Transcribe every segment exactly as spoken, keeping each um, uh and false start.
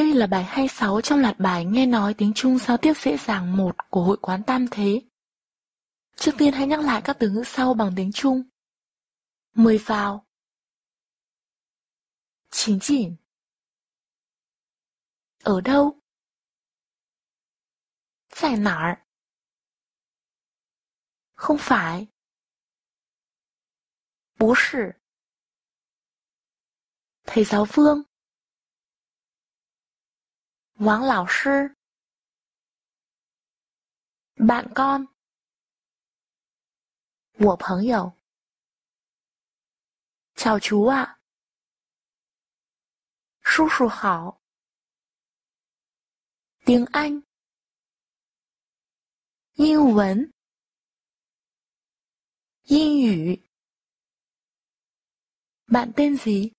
Đây là bài hai mươi sáu trong loạt bài Nghe Nói Tiếng Trung giao Tiếp Dễ Dàng một của Hội Quán Tam Thế. Trước tiên hãy nhắc lại các từ ngữ sau bằng tiếng Trung. Mời vào. Chính chỉnh. Ở đâu? Tại nào? Không phải. Bố sư. Thầy giáo Vương. Wang lão sư. Bạn con. Của朋友. Chào chú ạ. Su su hảo. Tiếng Anh. Yên Vấn. Yên ngữ. Bạn tên gì?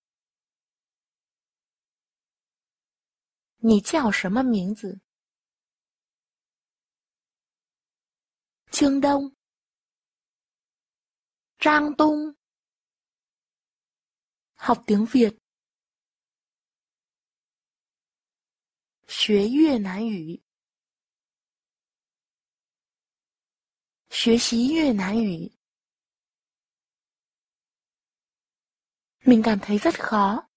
你叫什么名字? Trương Đông. Trang Tung. Học tiếng Việt. Xuế Việt Nam ngữ. Xuế xí Việt Nam ngữ. Mình cảm thấy rất khó.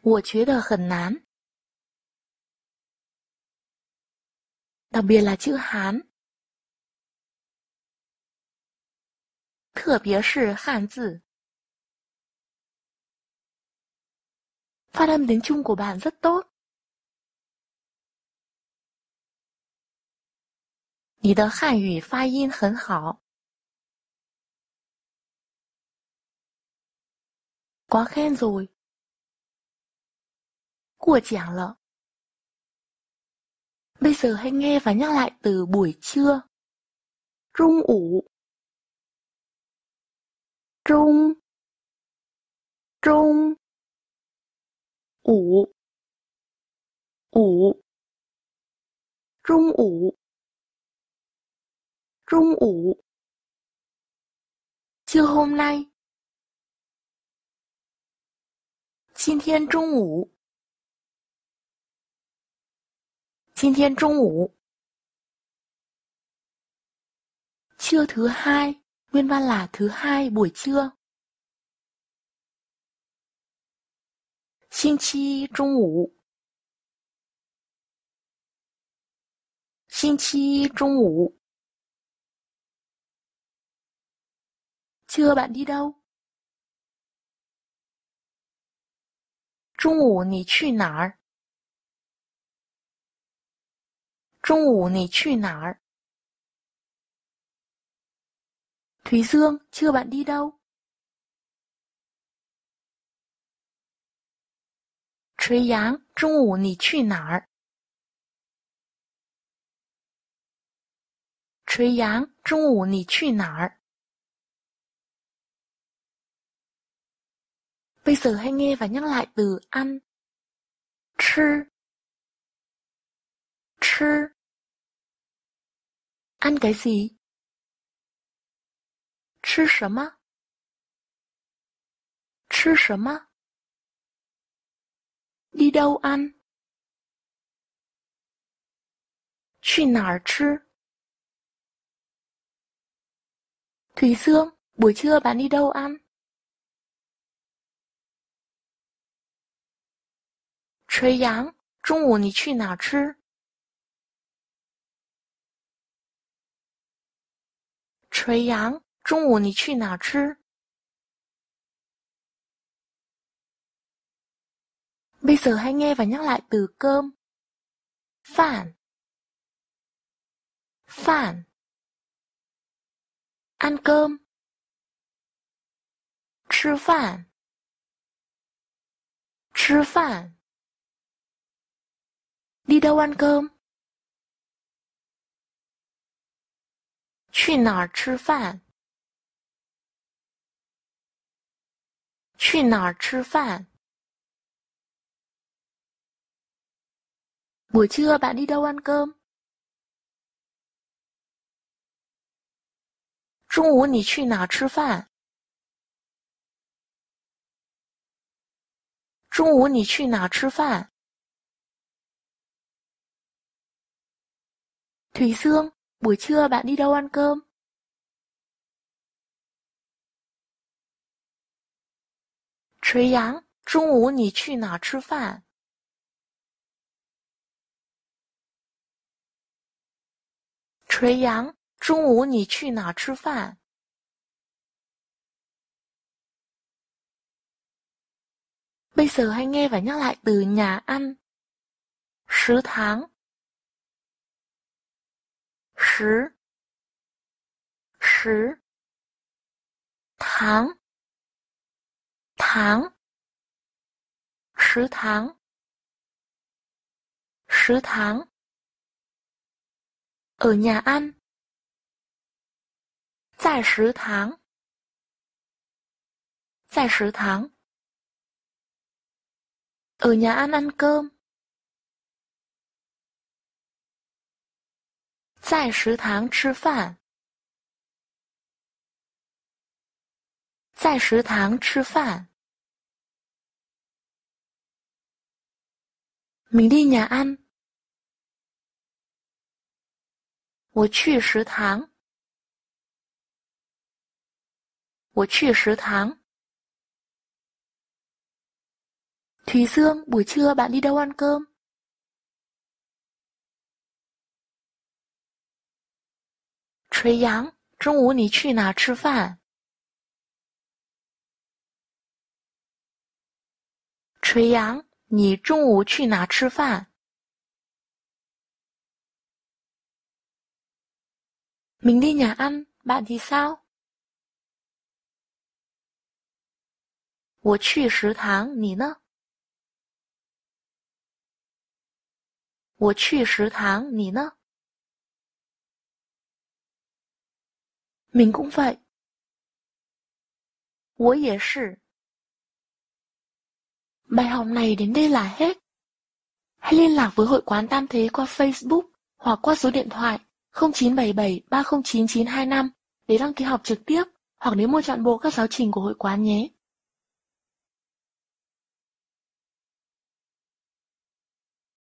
我觉得很难. Đặc biệt là chữ Hán. 特别是汉字. Phát âm tiếng Trung của bạn rất tốt. 你的汉语发音很好. Quá khen rồi. Của giảng lợ. Bây giờ hãy nghe và nhắc lại từ buổi trưa. Trung ủ. Trung. Trung. Ủ. Ủ. Trung ủ. Trung ủ. Trưa hôm nay. Xin thiên trung ủ. Xin thiên trung ủ. Trưa thứ hai, nguyên văn là thứ hai buổi trưa. Xin chi trung ủ. Xin chi trung ủ. Trưa bạn đi đâu? Trung ủ nì chư nǎr. Trung ủ nì chư nǎr. Thúy Dương, trưa bạn đi đâu? Chuối Yang, trung ủ nì chư nǎr. Chuối Yang, trung ủ nì chư nǎr. Bây giờ hãy nghe và nhắc lại từ ăn. Chư. Chư. Ăn cái gì? Chư sớm á? Chư sớm á? Đi đâu ăn? Chư nár chư? Thúy Dương, buổi trưa bạn đi đâu ăn? Chuối Yang, trung ủ nì chư nár chư? Chuối Yang, trung ủ nì chư nár chư? Bây giờ hãy nghe và nhắc lại từ cơm. Phản. Phản. Ăn cơm. Chư phản. Chư phản. Đi đâu ăn cơm? Chư nǎr chư phản. Chư nǎr chư phản. Buổi trưa bạn đi đâu ăn cơm? Trung ủ nì chư nǎr chư phản. 中午你去哪吃饭？Thùy Sương, buổi trưa bạn đi đâu ăn cơm? Trí Yang, trung午你去哪吃饭? Trí Yang, trung午你去哪吃饭? Bây giờ hãy nghe và nhắc lại từ nhà ăn. Sứ tháng. Sứ. Sứ. Tháng. Tháng. Sứ tháng. Sứ tháng. Ở nhà ăn. Tại sứ tháng. Tại sứ tháng. Ở nhà ăn ăn cơm. Tại sứ tháng吃饭. Tại sứ tháng吃饭. Mình đi nhà ăn. 我去食堂. 我去食堂. Thùy Sương, buổi trưa bạn đi đâu ăn cơm? Trí Yang, 中午你去哪吃饭? Trí Yang, 你中午去哪吃饭? Mình đi nhà ăn, bạn thì sao? 我去食堂, 你呢? 我去食堂, 你呢? Mình cũng vậy. 我也是. Bài học này đến đây là hết. Hãy liên lạc với Hội Quán Tam Thế qua Facebook hoặc qua số điện thoại không chín bảy bảy ba không chín chín hai năm để đăng ký học trực tiếp hoặc nếu mua trọn bộ các giáo trình của Hội Quán nhé.